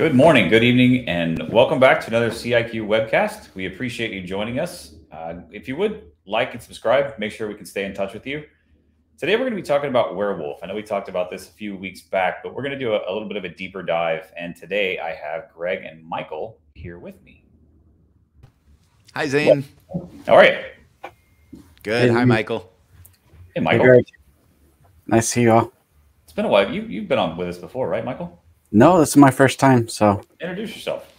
Good morning, good evening, and welcome back to another CIQ webcast. We appreciate you joining us. If you would, like and subscribe, make sure we can stay in touch with you. Today, we're going to be talking about Warewulf. I know we talked about this a few weeks back, but we're going to do a little bit of a deeper dive. And today, I have Greg and Michael here with me. Hi, Zane. How are you? Good. Hey, hi, Michael. Hey, Michael. Hey, Greg. Nice to see you all. It's been a while. You've been on with us before, right, Michael? No, this is my first time, so. Introduce yourself.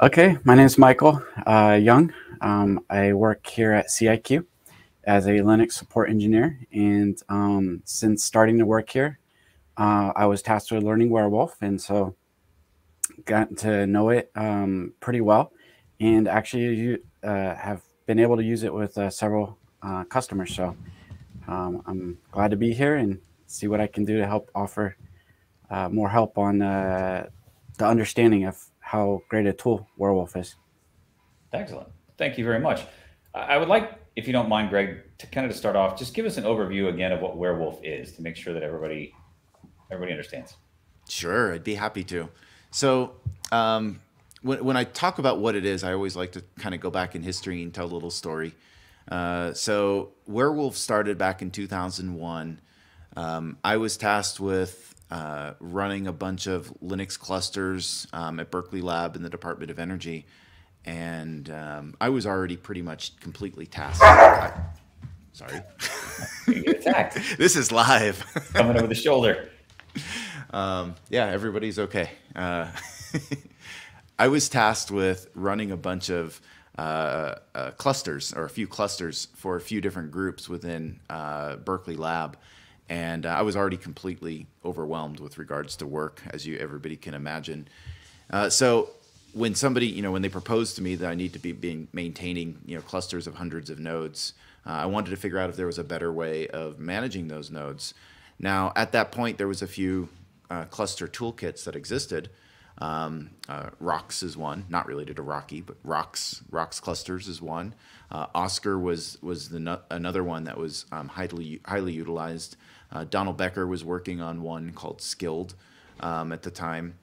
Okay, my name is Michael Young. I work here at CIQ as a Linux support engineer. And since starting to work here, I was tasked with learning Warewulf, and so got to know it pretty well. And actually have been able to use it with several customers. So I'm glad to be here and see what I can do to help offer more help on the understanding of how great a tool Warewulf is. Excellent. Thank you very much. I would like, if you don't mind, Greg, to kind of start off, just give us an overview again of what Warewulf is to make sure that everybody understands. Sure, I'd be happy to. So when I talk about what it is, I always like to kind of go back in history and tell a little story. So Warewulf started back in 2001. I was tasked with running a bunch of Linux clusters at Berkeley Lab in the Department of Energy. And I was already pretty much completely tasked. Sorry. You get attacked. This is live. Coming over the shoulder. Yeah, everybody's okay. I was tasked with running a bunch of clusters, or a few clusters for a few different groups within Berkeley Lab. And I was already completely overwhelmed with regards to work, as everybody can imagine. So when somebody, when they proposed to me that I need to be maintaining, clusters of hundreds of nodes, I wanted to figure out if there was a better way of managing those nodes. Now, at that point, there was a few cluster toolkits that existed. Rocks is one, not related to Rocky, but Rocks clusters is one. Oscar was another one that was highly utilized. Donald Becker was working on one called Skilled at the time,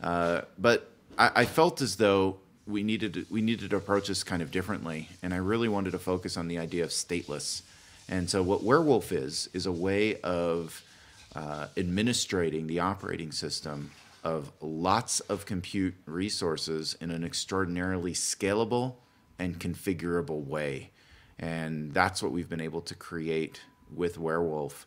but I felt as though we needed to approach this kind of differently, and I really wanted to focus on the idea of stateless. And so what Warewulf is a way of administrating the operating system of lots of compute resources in an extraordinarily scalable and configurable way, and that's what we've been able to create with Warewulf.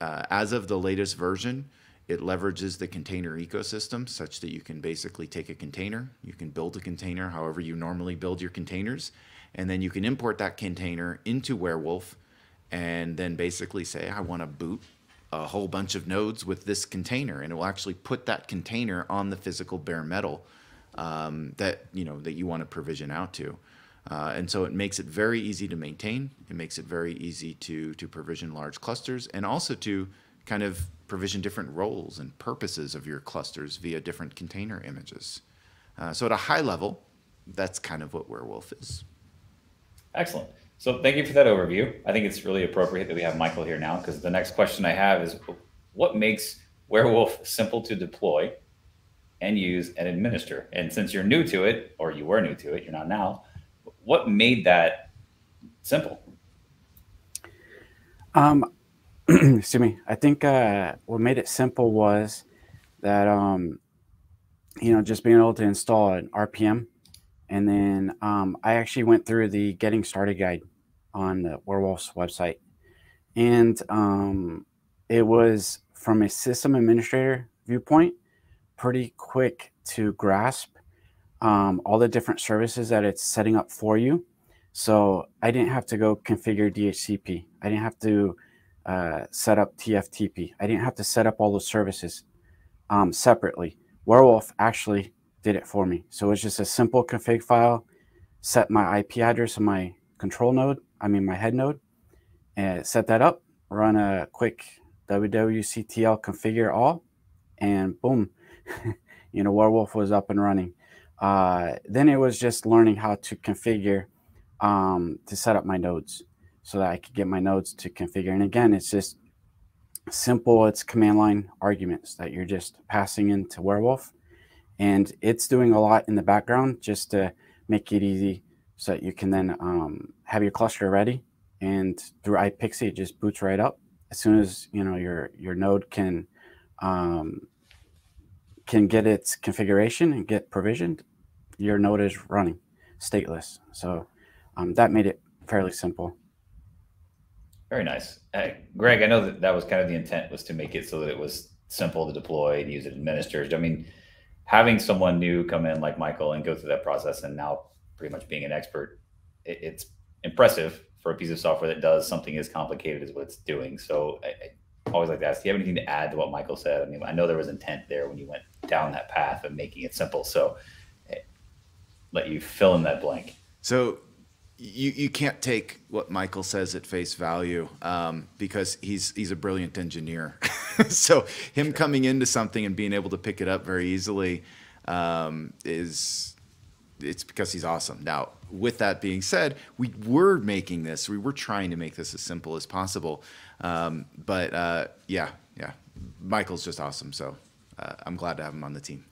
As of the latest version, it leverages the container ecosystem such that you can basically take a container, you can build a container however you normally build your containers, and then you can import that container into Warewulf and then basically say, I want to boot a whole bunch of nodes with this container, and it will actually put that container on the physical bare metal that you want to provision out to. And so it makes it very easy to maintain. It makes it very easy to provision large clusters, and also to kind of provision different roles and purposes of your clusters via different container images. So at a high level, that's kind of what Warewulf is. Excellent. So thank you for that overview. I think it's really appropriate that we have Michael here now, because the next question I have is, what makes Warewulf simple to deploy and use and administer? And since you're new to it, or you were new to it, you're not now, what made that simple? Excuse me. I think what made it simple was that, just being able to install an RPM. And then I actually went through the Getting Started guide on the Warewulf's website. And it was, from a system administrator viewpoint, pretty quick to grasp all the different services that it's setting up for you. So I didn't have to go configure DHCP. I didn't have to set up TFTP. I didn't have to set up all those services separately. Warewulf actually did it for me. So it's just a simple config file, set my IP address on my my head node, and set that up, run a quick WWCTL configure all, and boom, Warewulf was up and running. Then it was just learning how to configure, to set up my nodes so that I could get my nodes to configure. And again, it's just simple. It's command line arguments that you're just passing into Warewulf. And it's doing a lot in the background just to make it easy so that you can then have your cluster ready. And through iPXE, it just boots right up. As soon as you know your node can get its configuration and get provisioned, your node is running stateless. So that made it fairly simple. Very nice. Greg, I know that that was kind of the intent, was to make it so that it was simple to deploy and use it administered. I mean, having someone new come in like Michael and go through that process and now pretty much being an expert, it's impressive for a piece of software that does something as complicated as what it's doing. So I always like to ask, do you have anything to add to what Michael said? I mean, I know there was intent there when you went down that path of making it simple. So I let you fill in that blank. So you can't take what Michael says at face value because he's a brilliant engineer. So him coming into something and being able to pick it up very easily it's because he's awesome. Now, with that being said, we were trying to make this as simple as possible. Yeah, Michael's just awesome. So I'm glad to have him on the team.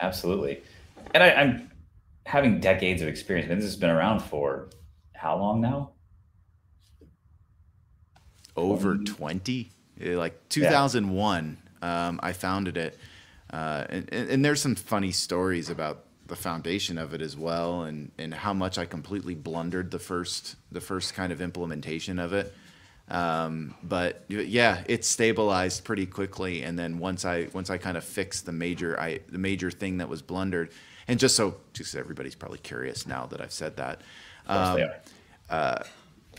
Absolutely. And I'm having decades of experience. I mean, this has been around for how long now? Over 20, like 2001, yeah. I founded it. And there's some funny stories about the foundation of it as well, and how much I completely blundered the first kind of implementation of it. But yeah, it stabilized pretty quickly. And then once I kind of fixed the major thing that was blundered, and just so everybody's probably curious now that I've said that,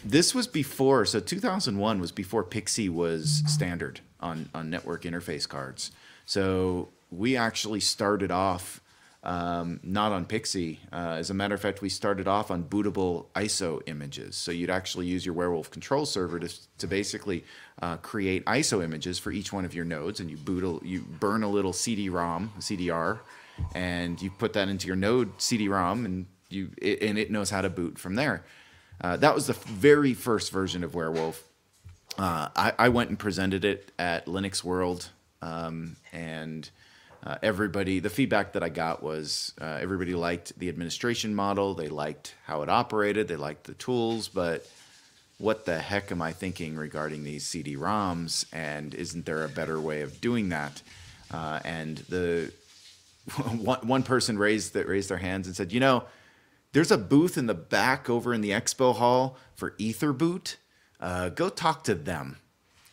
this was before, so 2001 was before Pixie was standard on network interface cards. So we actually started off not on Pixie. As a matter of fact, we started off on bootable ISO images. So you'd actually use your Warewulf control server to basically create ISO images for each one of your nodes, and you burn a little CD-ROM, CDR, and you put that into your node CD-ROM, and it knows how to boot from there. That was the very first version of Warewulf. I went and presented it at Linux World, and the feedback that I got was everybody liked the administration model. They liked how it operated. They liked the tools. But what the heck am I thinking regarding these CD-ROMs? And isn't there a better way of doing that? And one person raised their hands and said, you know, there's a booth in the back over in the expo hall for Etherboot. Go talk to them.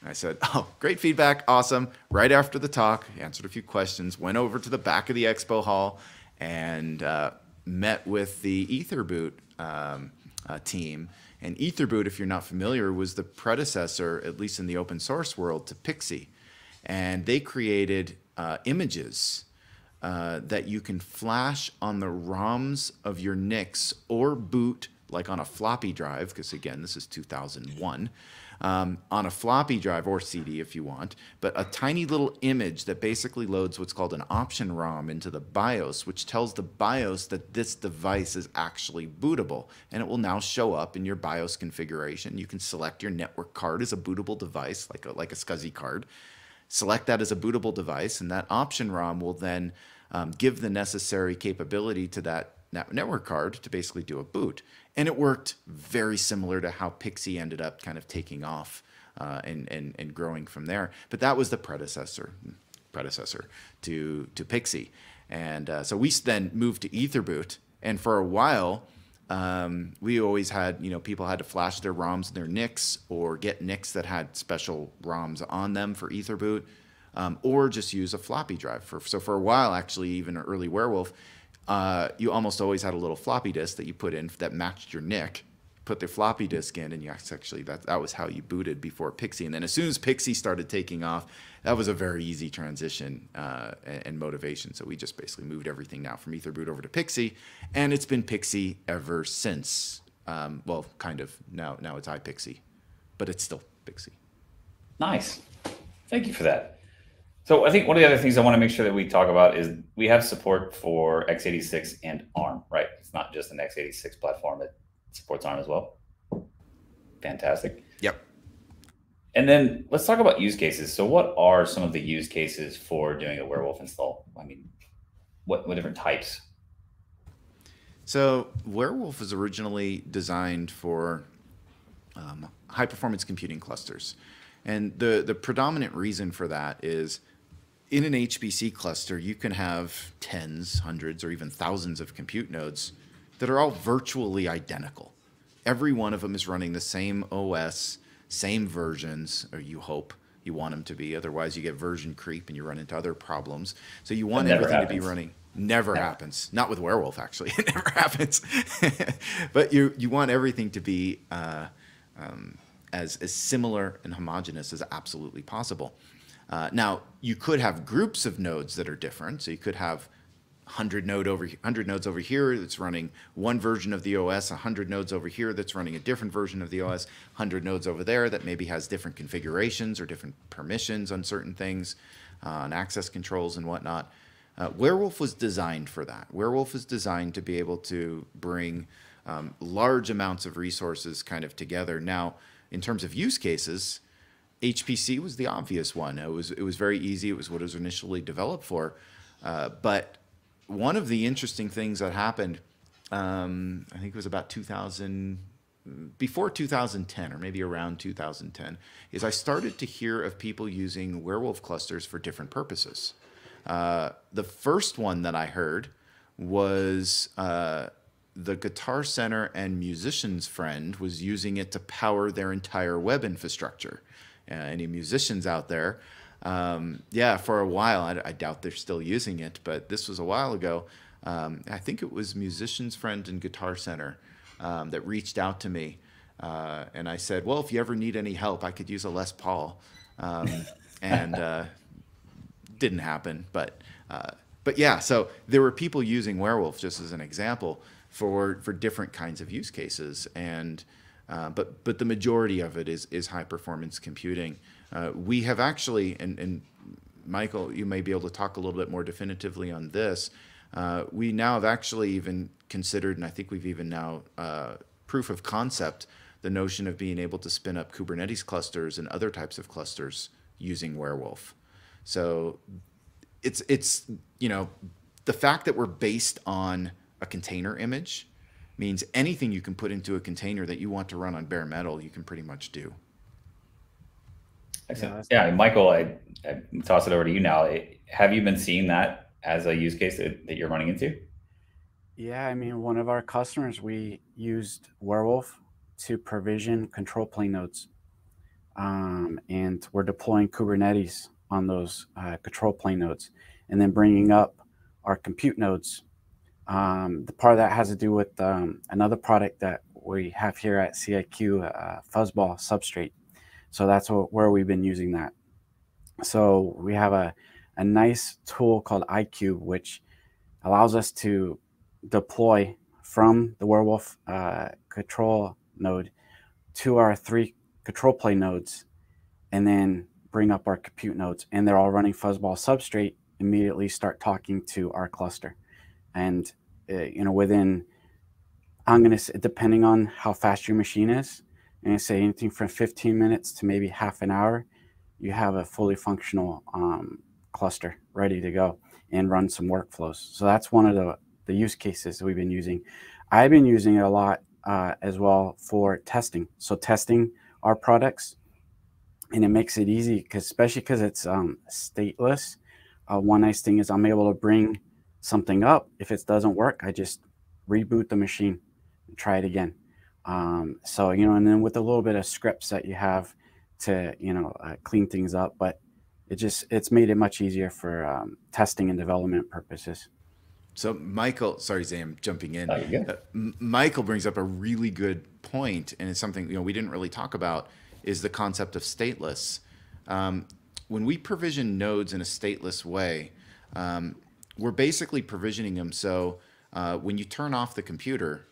I said, oh, great feedback, awesome. Right after the talk, answered a few questions, went over to the back of the expo hall and met with the Etherboot team. And Etherboot, if you're not familiar, was the predecessor, at least in the open source world, to Pixie. And they created images that you can flash on the ROMs of your NICs or boot, like on a floppy drive, because again, this is 2001. On a floppy drive or CD if you want, but a tiny little image that basically loads what's called an option ROM into the BIOS, which tells the BIOS that this device is actually bootable, and it will now show up in your BIOS configuration. You can select your network card as a bootable device, like a SCSI card. Select that as a bootable device, and that option ROM will then give the necessary capability to that network card to basically do a boot. And it worked very similar to how Pixie ended up kind of taking off and growing from there. But that was the predecessor to Pixie. And so we then moved to Etherboot. And for a while, we always had, you know, people had to flash their ROMs in their NICs or get NICs that had special ROMs on them for Etherboot, or just use a floppy drive. So for a while, actually, even early Warewulf, you almost always had a little floppy disk that you put in that matched your NIC, put the floppy disk in, and you actually, that was how you booted before Pixie. And then as soon as Pixie started taking off, that was a very easy transition and motivation. So we just basically moved everything now from Etherboot over to Pixie, and it's been Pixie ever since. Well, kind of. Now it's iPixie, but it's still Pixie. Nice. Thank you for that. So I think one of the other things I want to make sure that we talk about is we have support for x86 and ARM, right? It's not just an x86 platform, it supports ARM as well. Fantastic. Yep. And then let's talk about use cases. So what are some of the use cases for doing a Werewolf install? I mean, what different types? So Werewolf was originally designed for high-performance computing clusters. And the predominant reason for that is in an HPC cluster, you can have tens, hundreds, or even thousands of compute nodes that are all virtually identical. Every one of them is running the same OS, same versions, or you hope you want them to be. Otherwise, you get version creep and you run into other problems. So you want everything to be running. Never happens. Not with Werewolf, actually. It never happens. But you want everything to be as similar and homogeneous as absolutely possible. Now, you could have groups of nodes that are different. So you could have 100 nodes over here that's running one version of the OS, 100 nodes over here that's running a different version of the OS, 100 nodes over there that maybe has different configurations or different permissions on certain things, on access controls and whatnot. Werewolf was designed for that. Werewolf is designed to be able to bring large amounts of resources kind of together. Now, in terms of use cases, HPC was the obvious one. It was very easy. It was what it was initially developed for. But one of the interesting things that happened, I think it was about 2000, before 2010 or maybe around 2010, is I started to hear of people using Werewolf clusters for different purposes. The first one that I heard was the Guitar Center and Musician's Friend was using it to power their entire web infrastructure. Any musicians out there? Yeah, for a while, I doubt they're still using it, but this was a while ago. I think it was Musician's Friend and Guitar Center that reached out to me. And I said, well, if you ever need any help, I could use a Les Paul. Didn't happen, but yeah, so there were people using Werewolf just as an example for different kinds of use cases, and but the majority of it is high performance computing. We have actually, and Michael, you may be able to talk a little bit more definitively on this. We now have actually even considered, and I think we've even now proof of concept, the notion of being able to spin up Kubernetes clusters and other types of clusters using Werewolf. So it's, you know, the fact that we're based on a container image means anything you can put into a container that you want to run on bare metal, you can pretty much do. Excellent. Yeah, Michael, I toss it over to you now. Have you been seeing that as a use case that you're running into? Yeah, I mean, one of our customers, we used Werewolf to provision control plane nodes. And we're deploying Kubernetes on those control plane nodes, and then bringing up our compute nodes. The part of that has to do with another product that we have here at CIQ, Fuzzball Substrate. So that's where we've been using that. So we have a nice tool called iCube, which allows us to deploy from the Werewolf control node to our three control plane nodes, and then bring up our compute nodes, and they're all running Fuzzball Substrate, immediately start talking to our cluster. And, you know, within, I'm going to, depending on how fast your machine is, I'm going to say anything from 15 minutes to maybe half an hour, you have a fully functional cluster ready to go and run some workflows. So that's one of the use cases that we've been using. I've been using it a lot as well for testing. So testing our products. And it makes it easy, because especially because it's stateless. One nice thing is I'm able to bring something up. If it doesn't work, I just reboot the machine and try it again. So, you know, and then with a little bit of scripts that you have to, you know, clean things up. But it's made it much easier for testing and development purposes. So Michael, sorry, Zam, jumping in. Michael brings up a really good point, and it's something, you know, we didn't really talk about, is the concept of stateless. When we provision nodes in a stateless way, we're basically provisioning them so when you turn off the computer,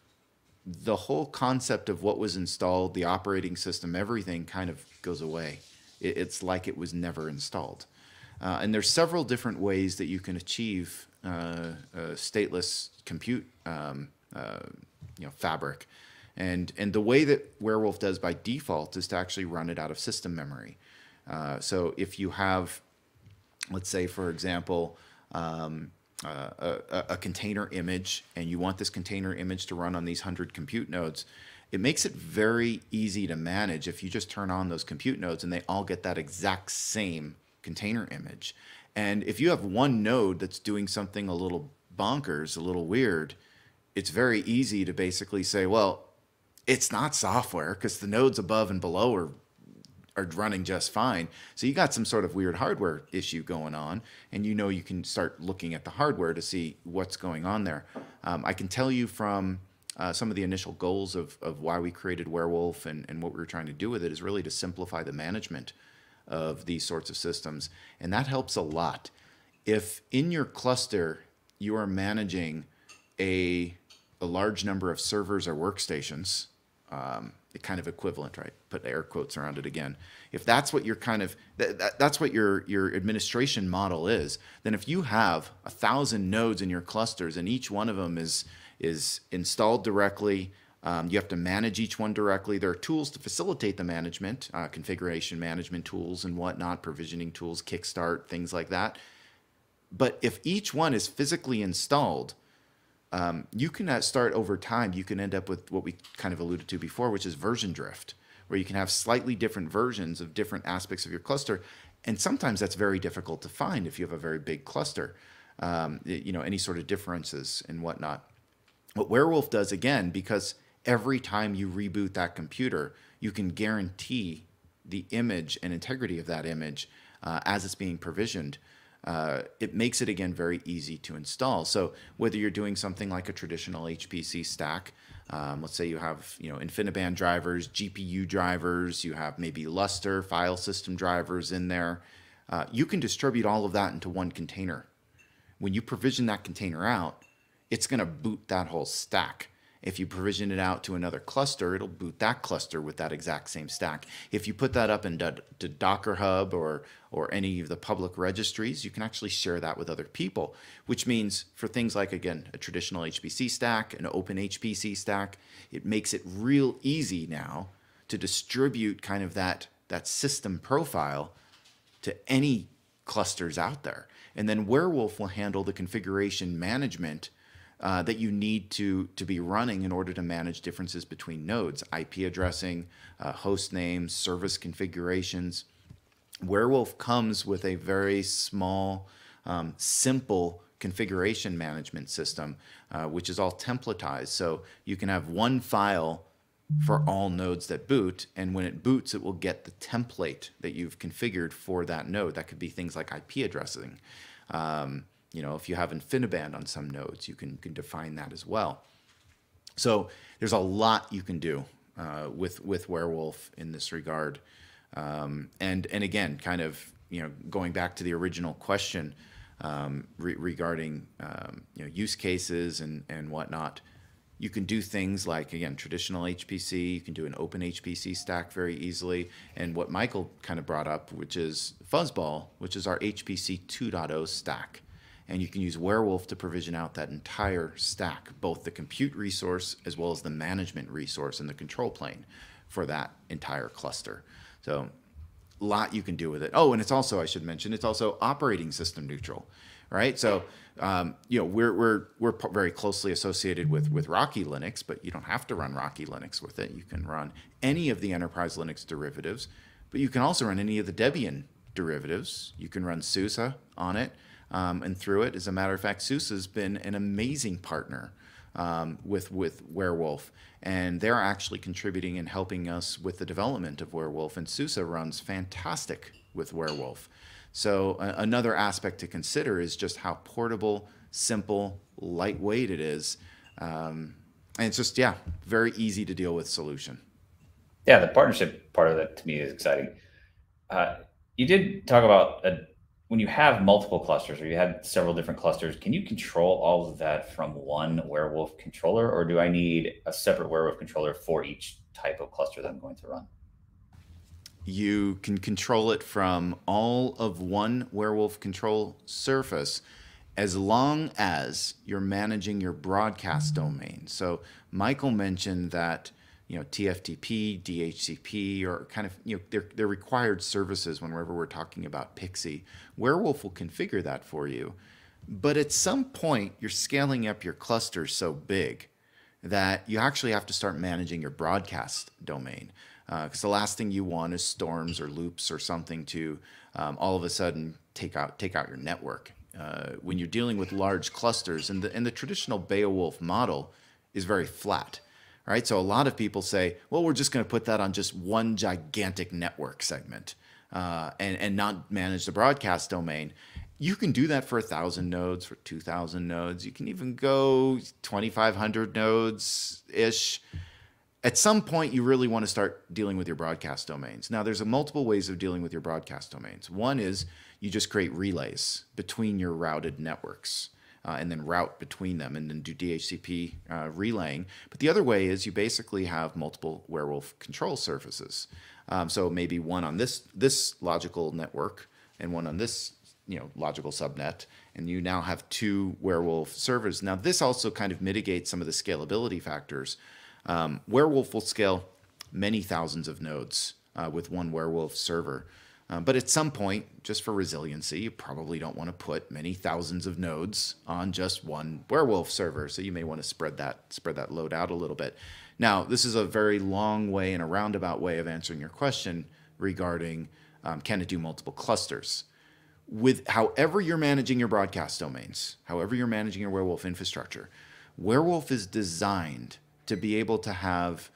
the whole concept of what was installed, the operating system, everything kind of goes away. It's like it was never installed. And there's several different ways that you can achieve a stateless compute fabric. And the way that Warewulf does by default is to actually run it out of system memory. So if you have, let's say, for example, a container image, and you want this container image to run on these 100 compute nodes, it makes it very easy to manage if you just turn on those compute nodes and they all get that exact same container image. And if you have one node that's doing something a little bonkers, a little weird, it's very easy to basically say, well, it's not software because the nodes above and below are running just fine. So you got some sort of weird hardware issue going on, and you know you can start looking at the hardware to see what's going on there. I can tell you from some of the initial goals of why we created Warewulf and what we were trying to do with it is really to simplify the management of these sorts of systems. And that helps a lot. If in your cluster you are managing a large number of servers or workstations, the kind of equivalent, right? Put air quotes around it again. If that's what your kind of, that's what your administration model is, then if you have 1,000 nodes in your clusters and each one of them is installed directly, you have to manage each one directly. There are tools to facilitate the management, configuration management tools and whatnot, provisioning tools, Kickstart, things like that. But if each one is physically installed, you can start over time. You can end up with what we kind of alluded to before, which is version drift, where you can have slightly different versions of different aspects of your cluster. And sometimes that's very difficult to find if you have a very big cluster, you know, any sort of differences and whatnot. What Warewulf does, again, because every time you reboot that computer, you can guarantee the image and integrity of that image as it's being provisioned. It makes it, again, very easy to install. So whether you're doing something like a traditional HPC stack, let's say you have, you know, InfiniBand drivers, GPU drivers, you have maybe Lustre file system drivers in there, you can distribute all of that into one container. When you provision that container out, it's going to boot that whole stack. If you provision it out to another cluster, it'll boot that cluster with that exact same stack. If you put that up into Docker Hub or any of the public registries, you can actually share that with other people, which means for things like, again, a traditional HPC stack, an open HPC stack, it makes it real easy now to distribute kind of that system profile to any clusters out there. And then Warewulf will handle the configuration management that you need to be running in order to manage differences between nodes, IP addressing, host names, service configurations. Warewulf comes with a very small, simple configuration management system, which is all templatized. So you can have one file for all nodes that boot, and when it boots, it will get the template that you've configured for that node. That could be things like IP addressing. You know, if you have InfiniBand on some nodes, you can define that as well. So there's a lot you can do with Warewulf in this regard. And again, kind of, you know, going back to the original question regarding, you know, use cases and whatnot, you can do things like, again, traditional HPC, you can do an open HPC stack very easily. And what Michael kind of brought up, which is Fuzzball, which is our HPC 2.0 stack. And you can use Warewulf to provision out that entire stack, both the compute resource as well as the management resource and the control plane for that entire cluster. So a lot you can do with it. Oh, and it's also, I should mention, it's also operating system neutral, right? So, you know, we're very closely associated with Rocky Linux, but you don't have to run Rocky Linux with it. You can run any of the enterprise Linux derivatives, but you can also run any of the Debian derivatives. You can run SUSE on it. And through it, as a matter of fact, SUSE has been an amazing partner with Warewulf, and they're actually contributing and helping us with the development of Warewulf, and SUSE runs fantastic with Warewulf. So another aspect to consider is just how portable, simple, lightweight it is, and it's just, yeah, very easy to deal with solution. Yeah, the partnership part of that to me is exciting. You did talk about when you have multiple clusters or you have several different clusters, can you control all of that from one Warewulf controller, or do I need a separate Warewulf controller for each type of cluster that I'm going to run? You can control it from all of one Warewulf control surface as long as you're managing your broadcast domain. So Michael mentioned that TFTP, DHCP, or kind of, they're required services whenever we're talking about Pixie. Warewulf will configure that for you. But at some point, you're scaling up your cluster so big that you actually have to start managing your broadcast domain. Because the last thing you want is storms or loops or something to all of a sudden take out your network. When you're dealing with large clusters, and the traditional Beowulf model is very flat. All right, so a lot of people say, well, we're just going to put that on just one gigantic network segment and not manage the broadcast domain. You can do that for 1,000 nodes, for 2,000 nodes. You can even go 2,500 nodes-ish. At some point, you really want to start dealing with your broadcast domains. Now, there's multiple ways of dealing with your broadcast domains. One is you just create relays between your routed networks and then route between them and then do DHCP relaying. But the other way is you basically have multiple Warewulf control surfaces. So maybe one on this logical network and one on this logical subnet, and you now have two Warewulf servers. Now, this also kind of mitigates some of the scalability factors. Warewulf will scale many thousands of nodes with one Warewulf server. But at some point, just for resiliency, you probably don't want to put many thousands of nodes on just one Warewulf server. So you may want to spread that load out a little bit. Now, this is a very long way and a roundabout way of answering your question regarding can it do multiple clusters? With however you're managing your broadcast domains, however you're managing your Warewulf infrastructure, Warewulf is designed to be able to have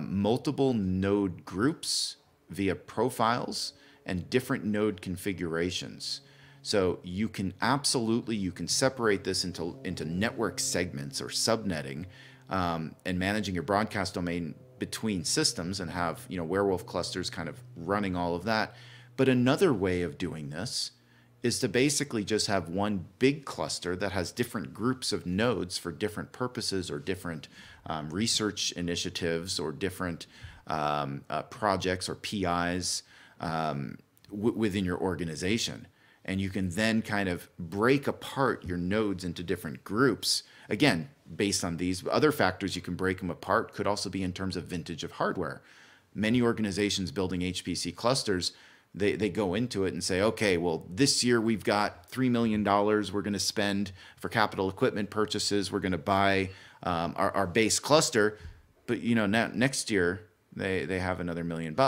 multiple node groups via profiles and different node configurations. So you can absolutely, you can separate this into network segments or subnetting and managing your broadcast domain between systems and have Warewulf clusters kind of running all of that. But another way of doing this is to basically just have one big cluster that has different groups of nodes for different purposes or different research initiatives or different projects or PIs within your organization. And you can then kind of break apart your nodes into different groups. Again, based on these other factors, you can break them apart. Could also be in terms of vintage of hardware. Many organizations building HPC clusters, They go into it and say, okay, well, this year we've got $3 million we're going to spend for capital equipment purchases. We're going to buy our base cluster. But, next year they have another $1 million,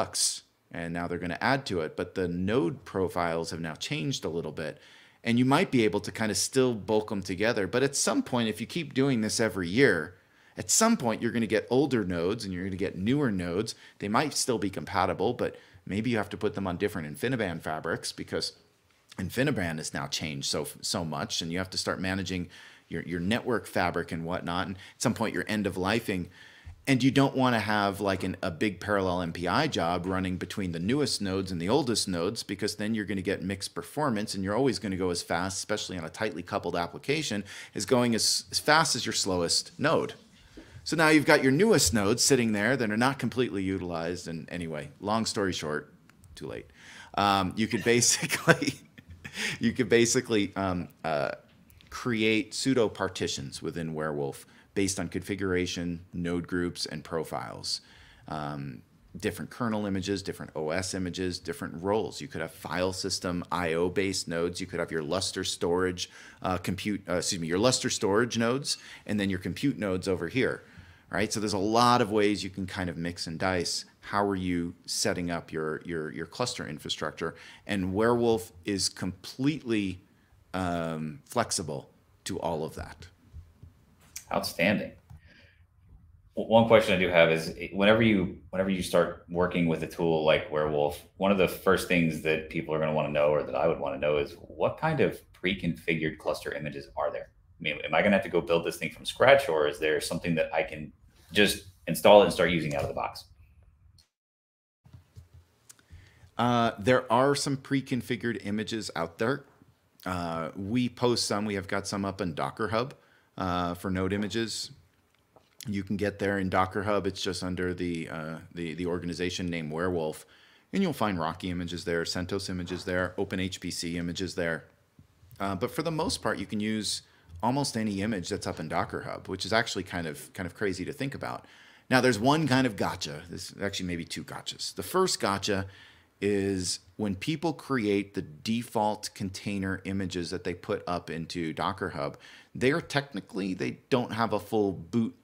and now they're going to add to it. But the node profiles have now changed a little bit, and you might be able to kind of still bulk them together. But at some point, if you keep doing this every year, at some point you're going to get older nodes and you're going to get newer nodes. They might still be compatible, but maybe you have to put them on different InfiniBand fabrics because InfiniBand has now changed so much, and you have to start managing your network fabric and whatnot. And at some point, you're end-of-lifing, and you don't want to have like a big parallel MPI job running between the newest nodes and the oldest nodes, because then you're going to get mixed performance, and you're always going to go as fast, especially on a tightly coupled application, as going as fast as your slowest node. So now you've got your newest nodes sitting there that are not completely utilized. And anyway, long story short, too late. You could basically, create pseudo partitions within Warewulf based on configuration, node groups, and profiles. Different kernel images, different OS images, different roles. You could have file system I/O based nodes. You could have your Lustre storage your Lustre storage nodes, and then your compute nodes over here. Right, so there's a lot of ways you can kind of mix and dice. How are you setting up your cluster infrastructure? And Warewulf is completely flexible to all of that. Outstanding. One question I do have is whenever you start working with a tool like Warewulf, one of the first things that people are going to want to know, or that I would want to know, is what kind of pre-configured cluster images are there? I mean, am I going to have to go build this thing from scratch, or is there something that I can just install it and start using out of the box? There are some pre-configured images out there. We post some. We have got some up in Docker Hub for node images. You can get there in Docker Hub. It's just under the organization name Warewulf, and you'll find Rocky images there, CentOS images there, OpenHPC images there. But for the most part, you can use almost any image that's up in Docker Hub, which is actually kind of crazy to think about. Now, there's one kind of gotcha. There's actually maybe two gotchas. The first gotcha is when people create the default container images that they put up into Docker Hub, they don't have a full boot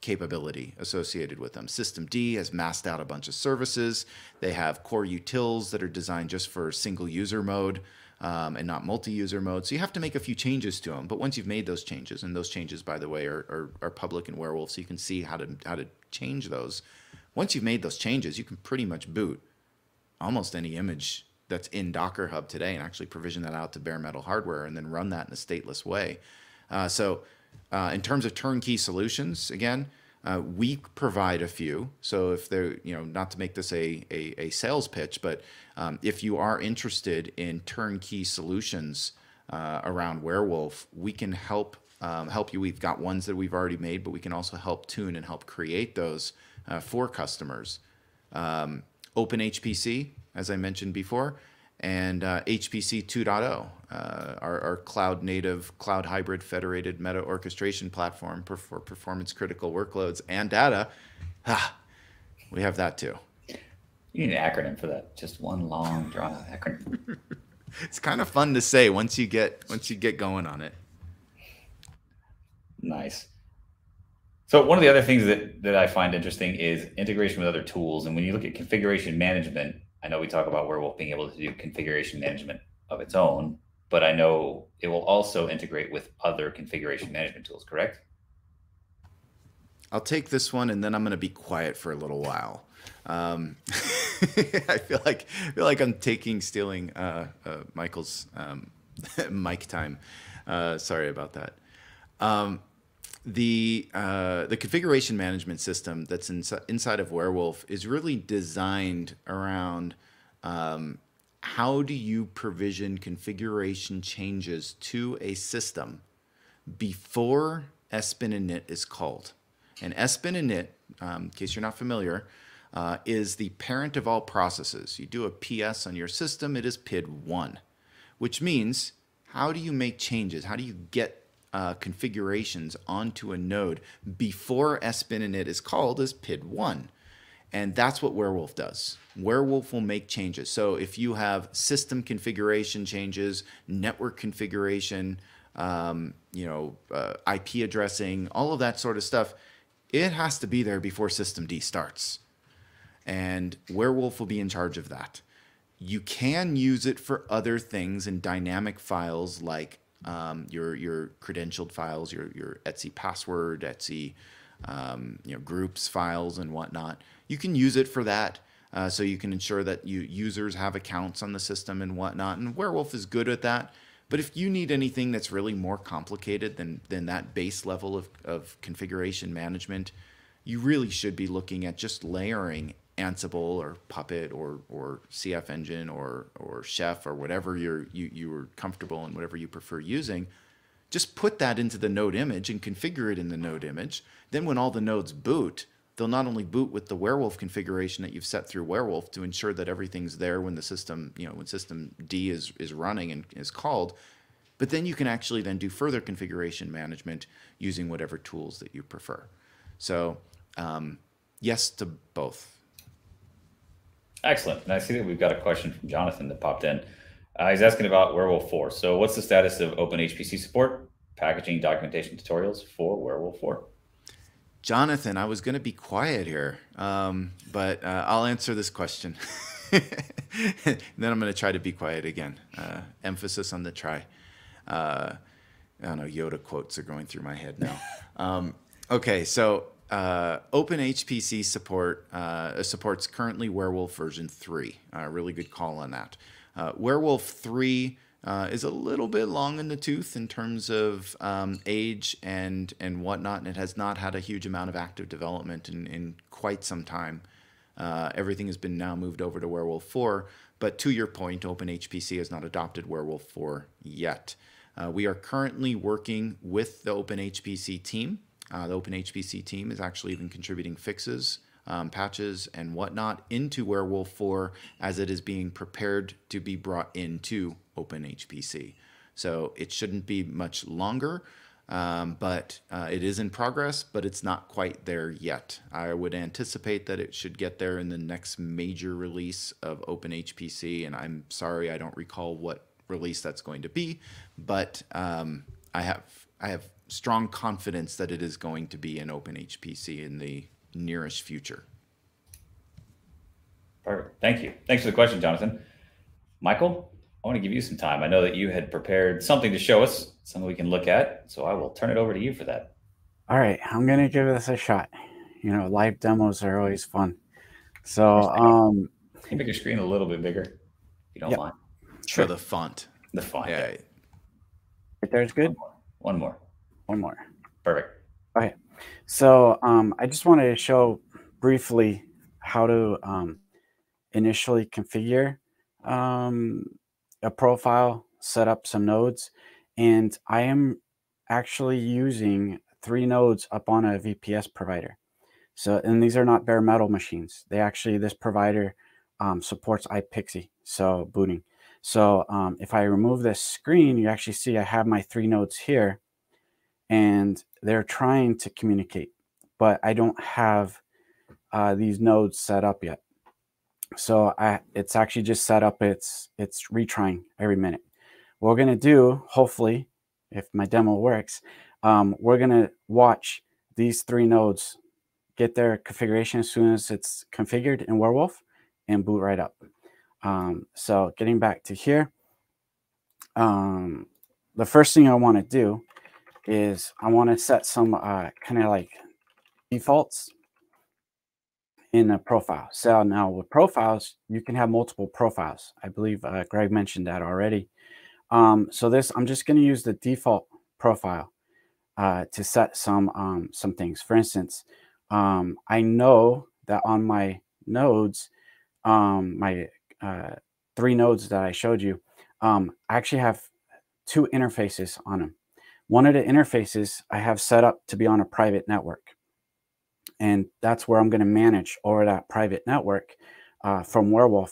capability associated with them. Systemd has masked out a bunch of services. They have core utils that are designed just for single user mode and not multi-user mode. So you have to make a few changes to them. But once you've made those changes, and those changes, by the way, are public in Warewulf, so you can see how to change those. Once you've made those changes, you can pretty much boot almost any image that's in Docker Hub today and actually provision that out to bare metal hardware and then run that in a stateless way. In terms of turnkey solutions, again, we provide a few. So if they're, not to make this a sales pitch, but if you are interested in turnkey solutions around Warewulf, we can help you. We've got ones that we've already made, but we can also help tune and help create those for customers. OpenHPC, as I mentioned before, and HPC 2.0, our cloud-native, cloud-hybrid, federated meta-orchestration platform for performance-critical workloads and data. We have that too. You need an acronym for that. Just one long, drawn acronym. It's kind of fun to say once you get going on it. Nice. So one of the other things that I find interesting is integration with other tools. And when you look at configuration management, I know we talk about Warewulf being able to do configuration management of its own, but I know it will also integrate with other configuration management tools, correct? I'll take this one, and then I'm going to be quiet for a little while. I feel like I'm stealing Michael's mic time. Sorry about that. The configuration management system that's inside of Warewulf is really designed around how do you provision configuration changes to a system before sbin init is called. And sbin init, in case you're not familiar, is the parent of all processes. You do a PS on your system, it is PID1, which means how do you make changes? How do you get configurations onto a node before sbin init is called as PID1. And that's what Warewulf does. Warewulf will make changes. So if you have system configuration changes, network configuration, IP addressing, all of that sort of stuff, it has to be there before systemd starts. And Warewulf will be in charge of that. You can use it for other things in dynamic files like your credentialed files, your Etsy password, Etsy groups files and whatnot. You can use it for that, so you can ensure that users have accounts on the system and whatnot. And Warewulf is good at that. But if you need anything that's really more complicated than that base level of configuration management, you really should be looking at just layering Ansible or Puppet or CF Engine or Chef or whatever you are comfortable and whatever you prefer using. Just put that into the node image and configure it in the node image. Then when all the nodes boot, they'll not only boot with the Warewulf configuration that you've set through Warewulf to ensure that everything's there when the system, when systemd is running and is called, but then you can actually then do further configuration management using whatever tools that you prefer. So yes to both. Excellent. And I see that we've got a question from Jonathan that popped in. He's asking about Warewulf 4. So what's the status of OpenHPC support, packaging, documentation, tutorials for Warewulf 4? Jonathan, I was going to be quiet here, but I'll answer this question. And then I'm going to try to be quiet again. Emphasis on the try. I don't know, Yoda quotes are going through my head now. Okay, so... OpenHPC support supports currently Warewulf version 3. Really good call on that. Warewulf 3 is a little bit long in the tooth in terms of age and whatnot, and it has not had a huge amount of active development in quite some time. Everything has been now moved over to Warewulf 4, but to your point, OpenHPC has not adopted Warewulf 4 yet. We are currently working with the OpenHPC team. The OpenHPC team is actually even contributing fixes, patches, and whatnot into Warewulf 4 as it is being prepared to be brought into OpenHPC. So it shouldn't be much longer. But it is in progress, but it's not quite there yet. I would anticipate that it should get there in the next major release of OpenHPC, and I'm sorry I don't recall what release that's going to be, but I have strong confidence that it is going to be in OpenHPC in the nearest future. Perfect. Thank you. Thanks for the question, Jonathan. Michael, I want to give you some time. I know that you had prepared something to show us, something we can look at, so I will turn it over to you for that. All right, I'm going to give this a shot. You know, live demos are always fun. So, can you make your screen a little bit bigger, if you don't mind? Sure. For the font. The font. Yeah. Right there's good. One more. Perfect. Okay. So I just wanted to show briefly how to initially configure a profile, set up some nodes, and I am actually using 3 nodes up on a VPS provider. So, and these are not bare metal machines. They actually, this provider supports iPXE, so booting. So if I remove this screen, you actually see I have my 3 nodes here, and they're trying to communicate, but I don't have these nodes set up yet. So it's actually just set up. It's retrying every minute. What we're going to do, hopefully, if my demo works, we're going to watch these 3 nodes get their configuration as soon as it's configured in Warewulf and boot right up. So getting back to here, the first thing I want to do is I want to set some kind of like defaults in a profile. So now with profiles, you can have multiple profiles. I believe Greg mentioned that already. So this, I'm just going to use the default profile to set some things. For instance, I know that on my nodes, my 3 nodes that I showed you, I actually have 2 interfaces on them. One of the interfaces I have set up to be on a private network, and that's where I'm going to manage over that private network from Warewulf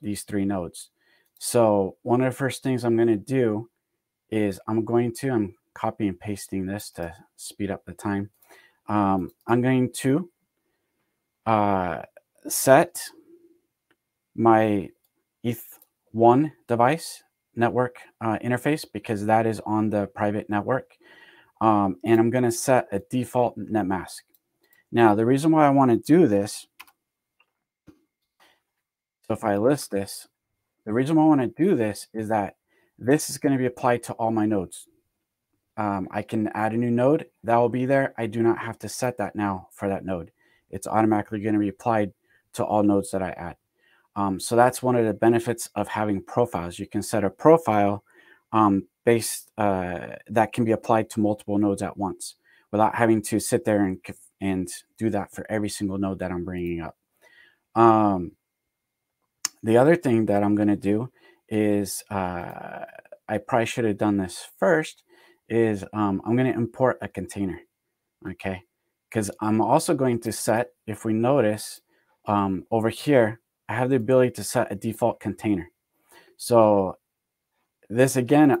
these 3 nodes. So one of the first things I'm going to do is I'm copying and pasting this to speed up the time. I'm going to set my ETH1 device network interface, because that is on the private network. And I'm going to set a default net mask. Now, the reason why I want to do this, so if I list this, the reason why I want to do this is that this is going to be applied to all my nodes. I can add a new node. That will be there. I do not have to set that now for that node. It's automatically going to be applied to all nodes that I add. So that's one of the benefits of having profiles. You can set a profile based that can be applied to multiple nodes at once without having to sit there and do that for every single node that I'm bringing up. The other thing that I'm going to do is, I probably should have done this first, is I'm going to import a container, okay? Because I'm also going to set, if we notice, over here, I have the ability to set a default container. So this, again,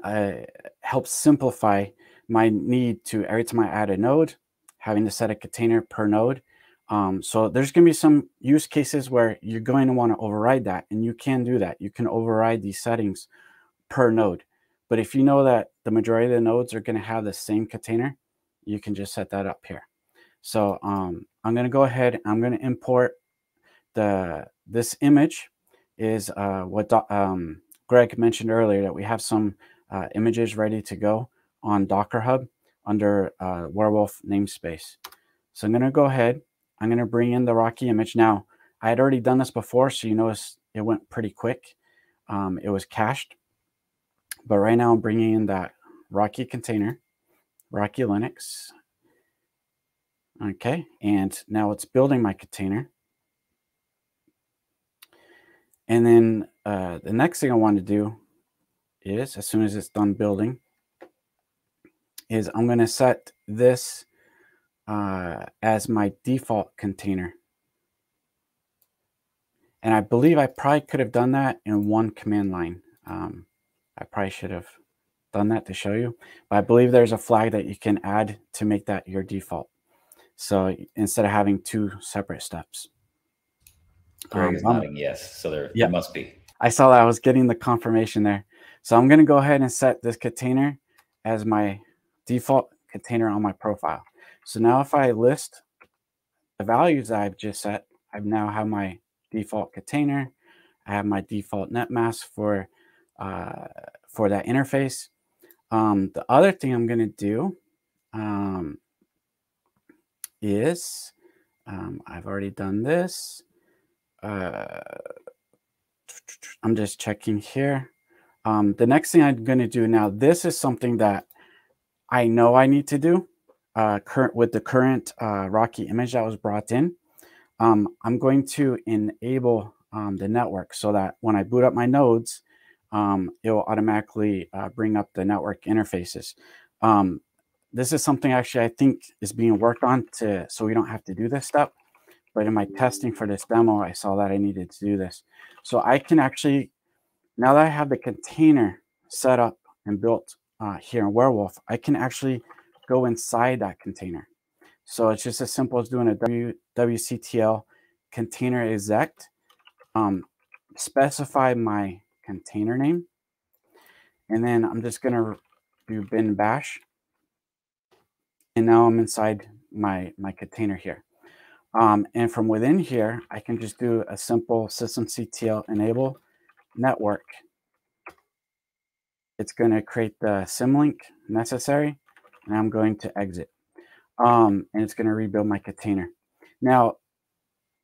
helps simplify my need to, every time I add a node, having to set a container per node. So there's going to be some use cases where you're going to want to override that, and you can do that. You can override these settings per node. But if you know that the majority of the nodes are going to have the same container, you can just set that up here. So I'm going to go ahead. I'm going to import this image is what Greg mentioned earlier, that we have some images ready to go on Docker Hub under Warewulf namespace. So I'm going to go ahead. I'm going to bring in the Rocky image. Now, I had already done this before, so you notice it went pretty quick. It was cached. But right now, I'm bringing in that Rocky container, Rocky Linux. Okay, and now it's building my container. And then the next thing I want to do is, as soon as it's done building, is I'm going to set this as my default container. And I believe I probably could have done that in one command line. I probably should have done that to show you, but I believe there's a flag that you can add to make that your default. So instead of having two separate steps. Greg is nodding yes, so there it must be. I saw that. I was getting the confirmation there. So I'm going to go ahead and set this container as my default container on my profile. So now if I list the values I've just set, I now have my default container. I have my default net mask for that interface. The other thing I'm going to do is I've already done this. I'm just checking here. The next thing I'm going to do now, this is something that I know I need to do with the current Rocky image that was brought in. I'm going to enable the network so that when I boot up my nodes, it will automatically bring up the network interfaces. This is something actually I think is being worked on so we don't have to do this step. But in my testing for this demo, I saw that I needed to do this. So I can actually, now that I have the container set up and built here in Warewulf, I can actually go inside that container. So it's just as simple as doing a WWCTL container exec, specify my container name, and then I'm just going to do bin bash. And now I'm inside my container here. And from within here, I can just do a simple systemctl enable network. It's going to create the symlink necessary, and I'm going to exit. And it's going to rebuild my container. Now,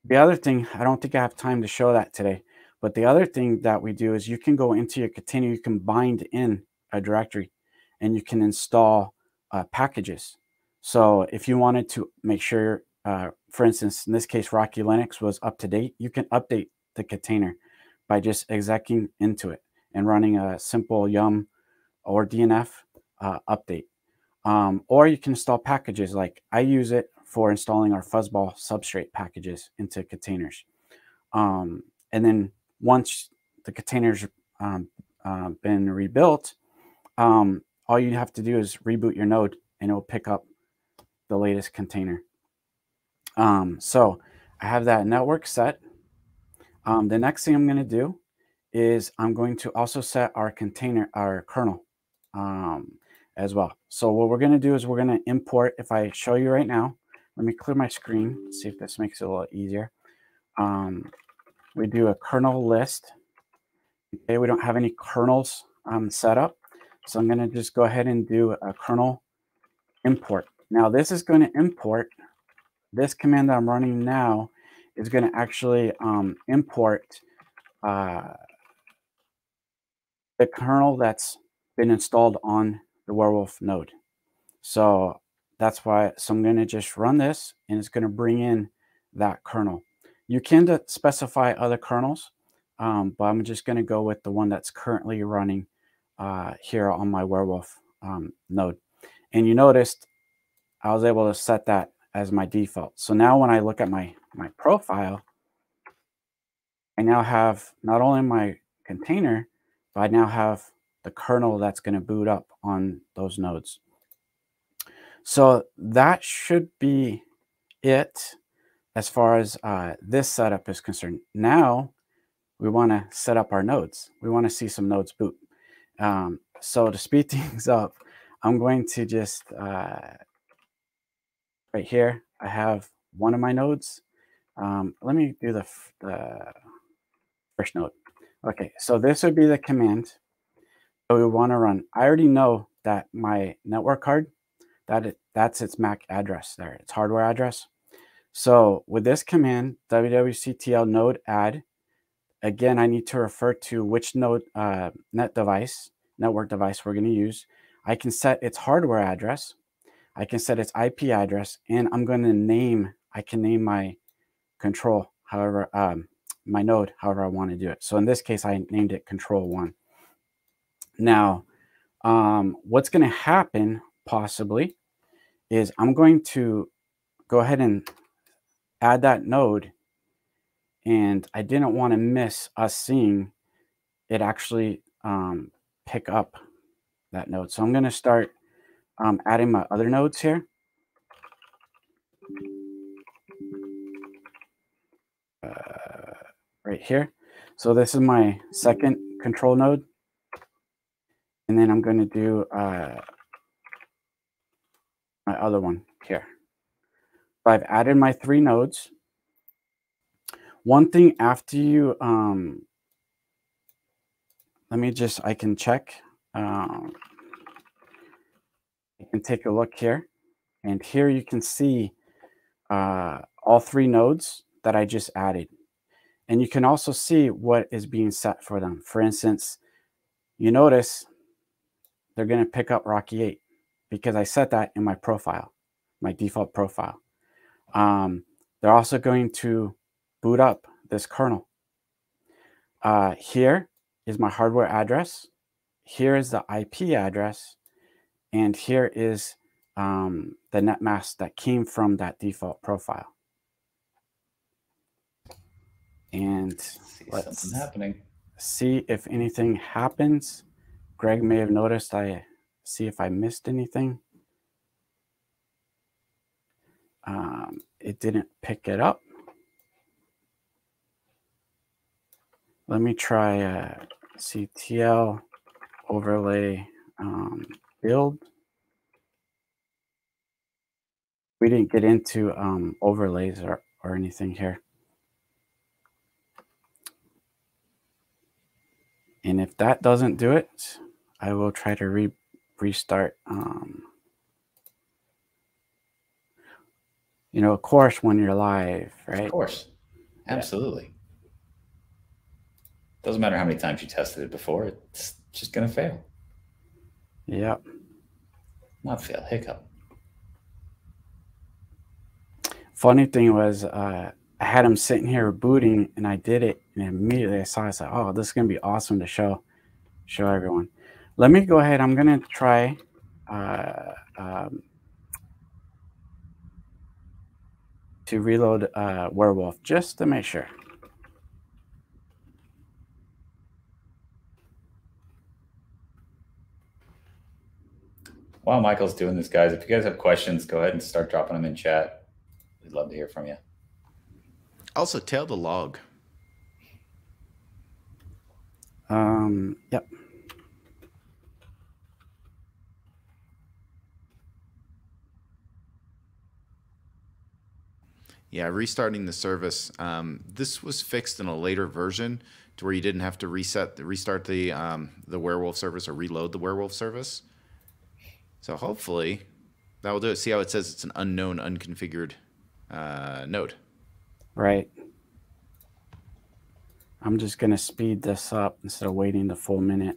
the other thing, I don't think I have time to show that today, but the other thing that we do is you can go into your container, you can bind in a directory, and you can install packages. So if you wanted to make sure, for instance, in this case, Rocky Linux was up to date, you can update the container by just execing into it and running a simple yum or DNF update. Or you can install packages like I use it for installing our Fuzzball Substrate packages into containers. And then once the container's been rebuilt, all you have to do is reboot your node and it will pick up the latest container. So I have that network set. The next thing I'm going to do is I'm going to also set our container, our kernel as well. So what we're going to do is we're going to import. If I show you right now, let me clear my screen, see if this makes it a little easier. We do a kernel list. Okay, we don't have any kernels set up. So I'm going to just go ahead and do a kernel import. Now this is going to import. This command that I'm running now is going to actually import the kernel that's been installed on the Warewulf node. So that's why, so I'm going to just run this and it's going to bring in that kernel. You can specify other kernels, but I'm just going to go with the one that's currently running here on my Warewulf node. And you noticed I was able to set that as my default. So now when I look at my profile, I now have not only my container, but I now have the kernel that's going to boot up on those nodes. So that should be it as far as this setup is concerned. Now we want to set up our nodes. We want to see some nodes boot. So to speed things up, I'm going to just right here, I have one of my nodes. Let me do the first node. Okay, so this would be the command that we want to run. I already know that my network card, that's its MAC address there, its hardware address. So with this command, wwctl node add, again, I need to refer to which node network device we're going to use. I can set its hardware address. I can set its IP address, and I'm going to name, I can name my control, however, my node, however I want to do it. So in this case, I named it control one. Now, what's going to happen possibly is I'm going to go ahead and add that node. And I didn't want to miss us seeing it actually pick up that node. So I'm going to start adding my other nodes here. Right here. So this is my second control node. And then I'm going to do my other one here. So I've added my three nodes. One thing after you, let me just, I can check. You can take a look here. And here you can see all three nodes that I just added. And you can also see what is being set for them. For instance, you notice they're going to pick up Rocky 8 because I set that in my profile, my default profile. They're also going to boot up this kernel. Here is my hardware address. Here is the IP address. And here is the net mask that came from that default profile. And let's see if anything happens. Greg may have noticed. I see if I missed anything. It didn't pick it up. Let me try CTL overlay build. We didn't get into overlays or anything here. And if that doesn't do it, I will try to restart. You know, of course, when you're live, right? Of course. Absolutely. Yeah. Doesn't matter how many times you tested it before. It's just going to fail. Yep. Not fail, hiccup. Funny thing was I had him sitting here booting, and I did it. And immediately I saw, I was like, oh, this is going to be awesome to show everyone. Let me go ahead. I'm going to try to reload Warewulf just to make sure. While Michael's doing this, guys, if you guys have questions, go ahead and start dropping them in chat. We'd love to hear from you. Also, tail the log. Yep. Yeah, restarting the service. This was fixed in a later version to where you didn't have to restart the Warewulf service or reload the Warewulf service. So hopefully that will do it. See how it says it's an unknown, unconfigured node. Right. I'm just going to speed this up instead of waiting the full minute.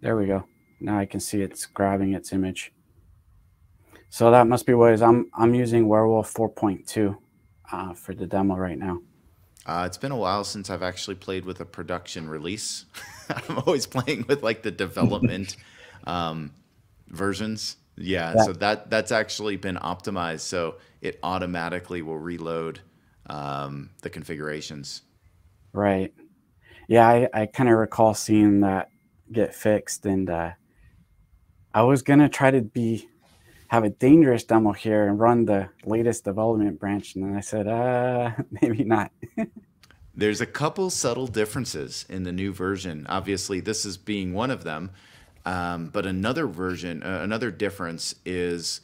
There we go. Now I can see it's grabbing its image. So that must be what it is. I'm using Warewulf 4.2 for the demo right now. It's been a while since I've actually played with a production release. I'm always playing with like the development versions. Yeah, so that's actually been optimized, so it automatically will reload the configurations. Right. Yeah, I kind of recall seeing that get fixed, and I was gonna try to have a dangerous demo here and run the latest development branch, and then I said, maybe not. There's a couple subtle differences in the new version. Obviously, this is being one of them. But another difference is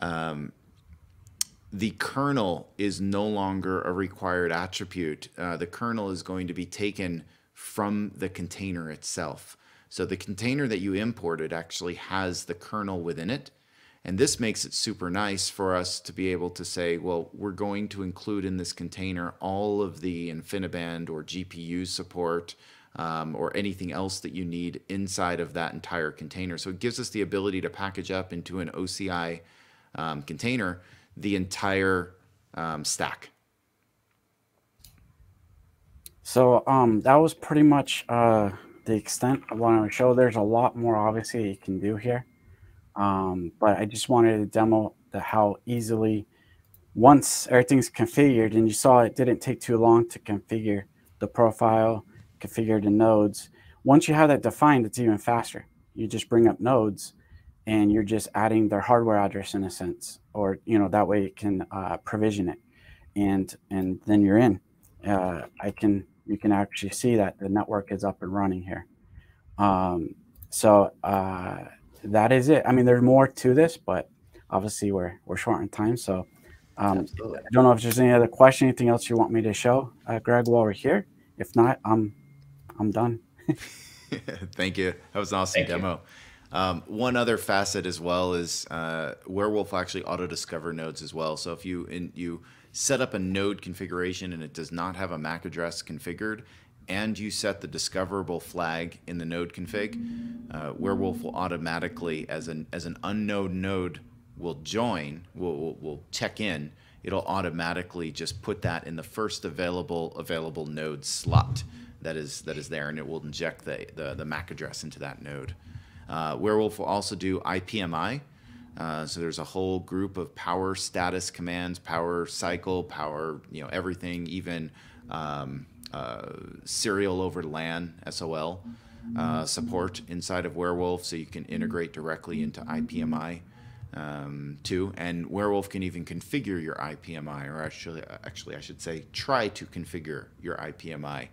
the kernel is no longer a required attribute. The kernel is going to be taken from the container itself. So the container that you imported actually has the kernel within it. And this makes it super nice for us to be able to say, well, we're going to include in this container all of the InfiniBand or GPU support, or anything else that you need inside of that entire container. So it gives us the ability to package up into an OCI container the entire stack. So that was pretty much the extent I wanted to show. There's a lot more, obviously, you can do here. But I just wanted to demo how easily once everything's configured, and you saw it didn't take too long to configure the profile, configure the nodes. Once you have that defined, it's even faster. You just bring up nodes, and you're just adding their hardware address in a sense, or that way you can provision it, and then you're in. You can actually see that the network is up and running here. That is it. I mean, there's more to this, but obviously we're short on time. So I don't know if there's any other question, anything else you want me to show, Greg, while we're here. If not, I'm done. Thank you. That was an awesome demo. One other facet as well is Warewulf actually auto-discover nodes as well. So if you set up a node configuration and it does not have a MAC address configured, and you set the discoverable flag in the node config, Warewulf will automatically, as an unknown node will join, will check in, it'll automatically just put that in the first available node slot that is there, and it will inject the MAC address into that node. Warewulf will also do IPMI. So there's a whole group of power status commands, power cycle, power, everything, even serial over LAN, SOL support inside of Warewulf, so you can integrate directly into IPMI too. And Warewulf can even configure your IPMI, or actually I should say try to configure your IPMI.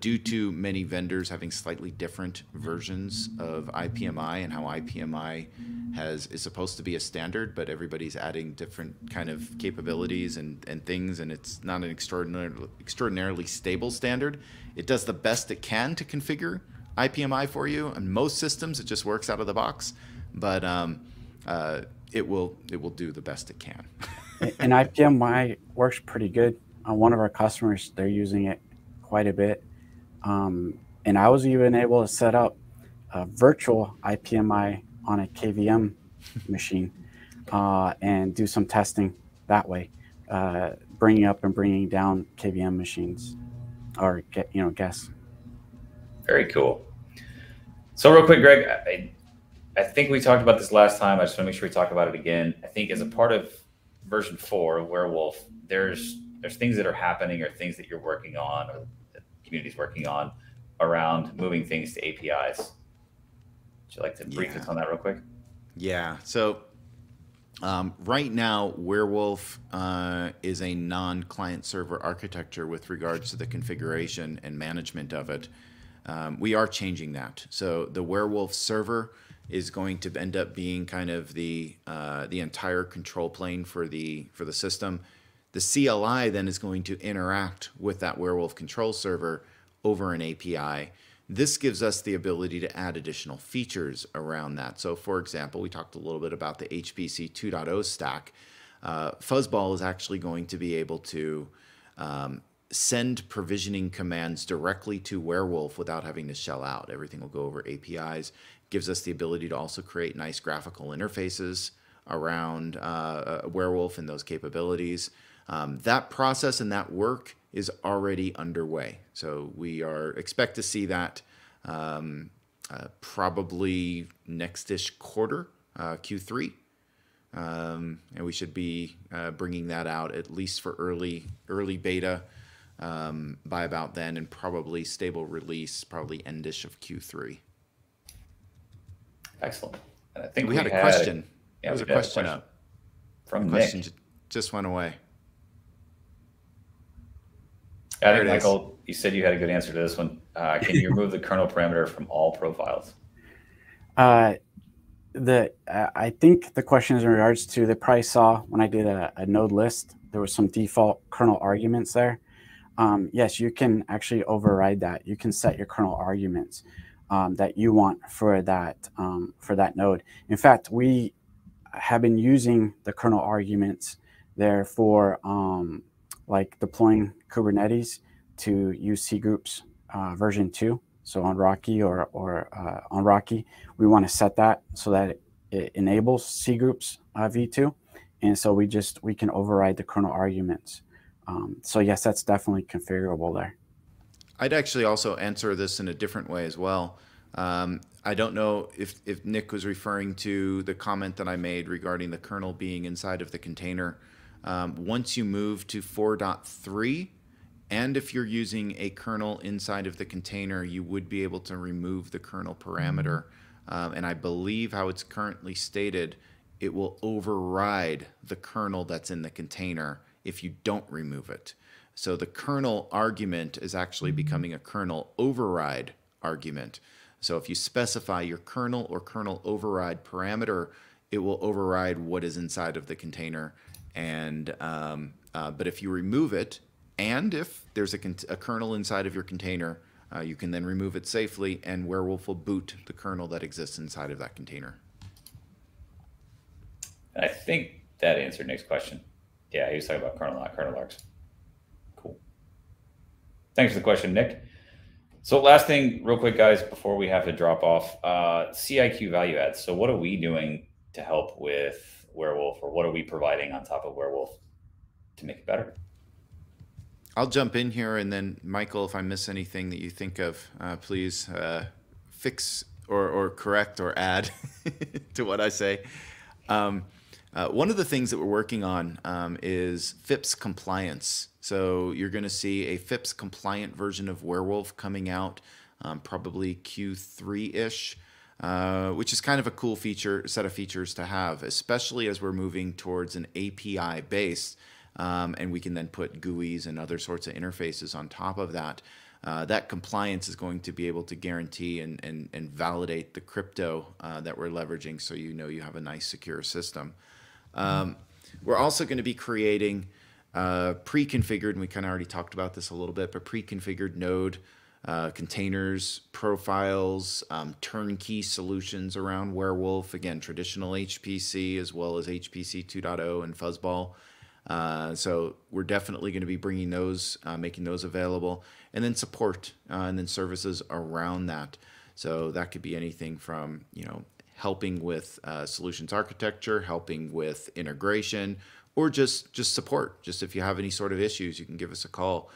Due to many vendors having slightly different versions of IPMI and how IPMI is supposed to be a standard, but everybody's adding different kind of capabilities and things, and it's not an extraordinarily stable standard. It does the best it can to configure IPMI for you. On most systems, it just works out of the box, but it will do the best it can. And IPMI works pretty good. On one of our customers, they're using it quite a bit, and I was even able to set up a virtual IPMI on a KVM machine and do some testing that way, bringing up and bringing down KVM machines or guests. Very cool. So real quick, Greg, I think we talked about this last time. I just want to make sure we talk about it again. I think as a part of version 4 of Warewulf, there's things that are happening or things that you're working on or the community's working on around moving things to APIs. Would you like to brief us on that real quick? Yeah. So right now, Warewulf is a non-client server architecture with regards to the configuration and management of it. We are changing that. So the Warewulf server is going to end up being kind of the entire control plane for the system. The CLI then is going to interact with that Warewulf control server over an API. This gives us the ability to add additional features around that. So for example, we talked a little bit about the HPC 2.0 stack. Fuzzball is actually going to be able to send provisioning commands directly to Warewulf without having to shell out. Everything will go over APIs. Gives us the ability to also create nice graphical interfaces around Warewulf and those capabilities. That process and that work is already underway. So we expect to see that probably next-ish quarter, Q3. And we should be bringing that out at least for early beta by about then, and probably stable release, probably end-ish of Q3. Excellent. And I think we had a question. Yeah, there was a question up. From Nick. Question just went away. I think, Michael, you said you had a good answer to this one. Can you remove the kernel parameter from all profiles? I think the question is in regards to, they probably saw when I did a node list, there was some default kernel arguments there. Yes, you can actually override that. You can set your kernel arguments that you want for that node. In fact, we have been using the kernel arguments there for like deploying Kubernetes to use cgroups version 2. So on Rocky on Rocky, we want to set that so that it enables cgroups v2, and so we can override the kernel arguments. So yes, that's definitely configurable there. I'd actually also answer this in a different way as well. I don't know if Nick was referring to the comment that I made regarding the kernel being inside of the container. Once you move to 4.3, and if you're using a kernel inside of the container, you would be able to remove the kernel parameter. And I believe how it's currently stated, it will override the kernel that's in the container if you don't remove it. So the kernel argument is actually becoming a kernel override argument. So if you specify your kernel or kernel override parameter, it will override what is inside of the container. And but if you remove it, and if there's a kernel inside of your container, you can then remove it safely, and Warewulf will boot the kernel that exists inside of that container. I think that answered Nick's question. Yeah, he was talking about kernel, not kernel arcs. Cool. Thanks for the question, Nick. So last thing real quick, guys, before we have to drop off, CIQ value adds. So what are we doing to help with Warewulf, or what are we providing on top of Warewulf to make it better? I'll jump in here, and then Michael, if I miss anything that you think of, please fix or correct or add to what I say. One of the things that we're working on is FIPS compliance. So you're going to see a FIPS compliant version of Warewulf coming out probably Q3-ish, which is kind of a cool feature, set of features to have, especially as we're moving towards an API base. And we can then put GUIs and other sorts of interfaces on top of that. That compliance is going to be able to guarantee and validate the crypto that we're leveraging, so you know you have a nice secure system. We're also going to be creating pre-configured, and we kind of already talked about this a little bit, but pre-configured node containers, profiles, turnkey solutions around Warewulf. Again, traditional HPC as well as HPC 2.0 and Fuzzball. So we're definitely going to be bringing those, making those available, and then support and then services around that. So that could be anything from, you know, helping with solutions architecture, helping with integration, or just support. Just if you have any sort of issues, you can give us a call.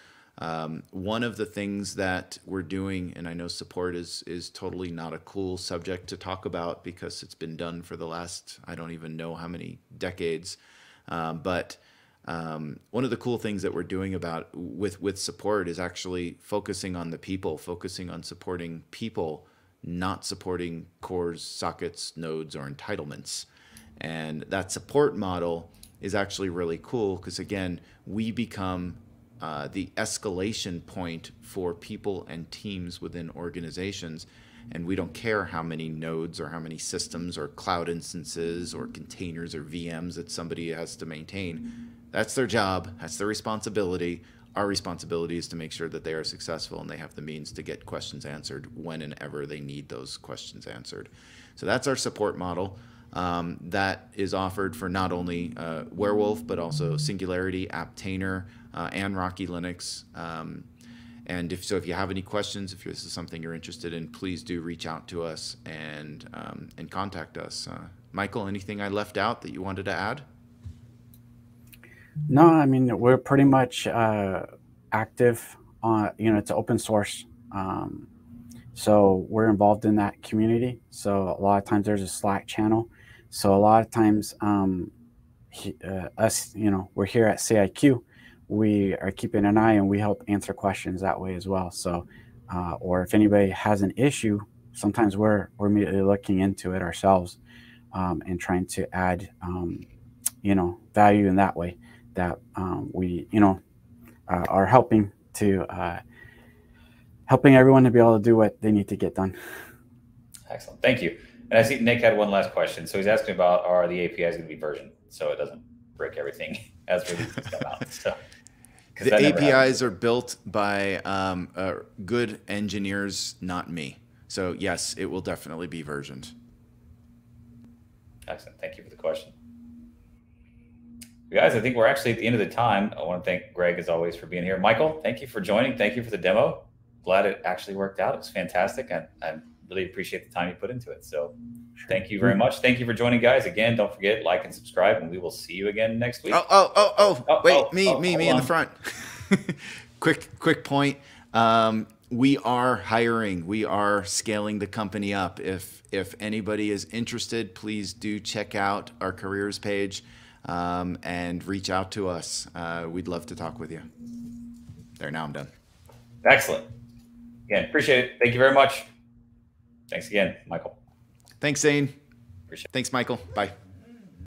One of the things that we're doing, and I know support is totally not a cool subject to talk about because it's been done for the last, I don't even know how many decades, one of the cool things that we're doing about with support is actually focusing on the people, focusing on supporting people, not supporting cores, sockets, nodes, or entitlements. And that support model is actually really cool because, again, we become the escalation point for people and teams within organizations. And we don't care how many nodes or how many systems or cloud instances or containers or VMs that somebody has to maintain. That's their job. That's their responsibility. Our responsibility is to make sure that they are successful and they have the means to get questions answered when and ever they need those questions answered. So that's our support model that is offered for not only Warewulf, but also Singularity, Apptainer, and Rocky Linux. And if you have any questions, if this is something you're interested in, please do reach out to us and contact us. Michael, anything I left out that you wanted to add? No, I mean, we're pretty much active on, you know, it's open source. So we're involved in that community. So a lot of times there's a Slack channel. So a lot of times us, you know, we're here at CIQ. We are keeping an eye, and we help answer questions that way as well. So, or if anybody has an issue, sometimes we're immediately looking into it ourselves and trying to add, you know, value in that way that we, you know, are helping to helping everyone to be able to do what they need to get done. Excellent, thank you. And I see Nick had one last question. So he's asking about, are the APIs going to be versioned so it doesn't break everything as releases come out? So. The APIs are built by good engineers, not me. So yes, it will definitely be versioned. Excellent. Thank you for the question. Guys, I think we're actually at the end of the time. I want to thank Greg, as always, for being here. Michael, thank you for joining. Thank you for the demo. Glad it actually worked out. It was fantastic. I really appreciate the time you put into it. So thank you very much. Thank you for joining, guys. Again, don't forget, like and subscribe, and we will see you again next week. Wait, me in the front. quick point. We are hiring. We are scaling the company up. If anybody is interested, please do check out our careers page. and reach out to us. We'd love to talk with you. There, now I'm done. Excellent. Again, appreciate it. Thank you very much. Thanks again, Michael. Thanks, Zane. Appreciate it. Thanks, Michael. Bye.